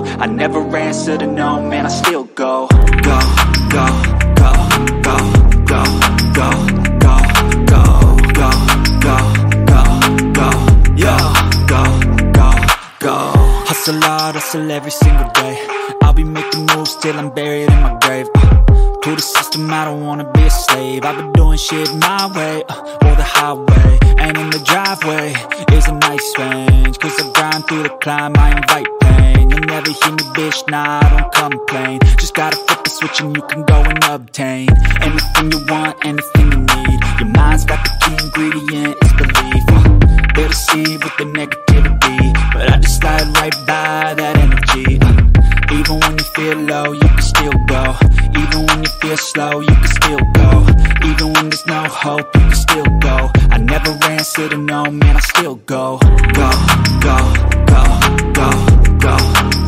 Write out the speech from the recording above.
low. I never answer to no, man, I still go. Go, go, go, go, go, go, go, go, go, go, go, go, yo, go, go, go. Hustle hard, hustle every single day. I'll be making moves till I'm buried in my grave. To the system, I don't wanna be a slave. I've been doing shit my way, or the highway. And in the driveway is a nice range, cause I grind through the climb, I invite pain. You'll never hear me, bitch, nah, I don't complain. Just gotta flip the switch and you can go and obtain anything you want, anything you need. Your mind's got the key ingredient, it's belief. They'll deceive with the negativity, but I just slide right by that energy. Even when you feel low, you can still go. Even when you feel slow, you can still go. Even when there's no hope, you can still go. I never answer to no, man, I still go. Go, go, go, go, go.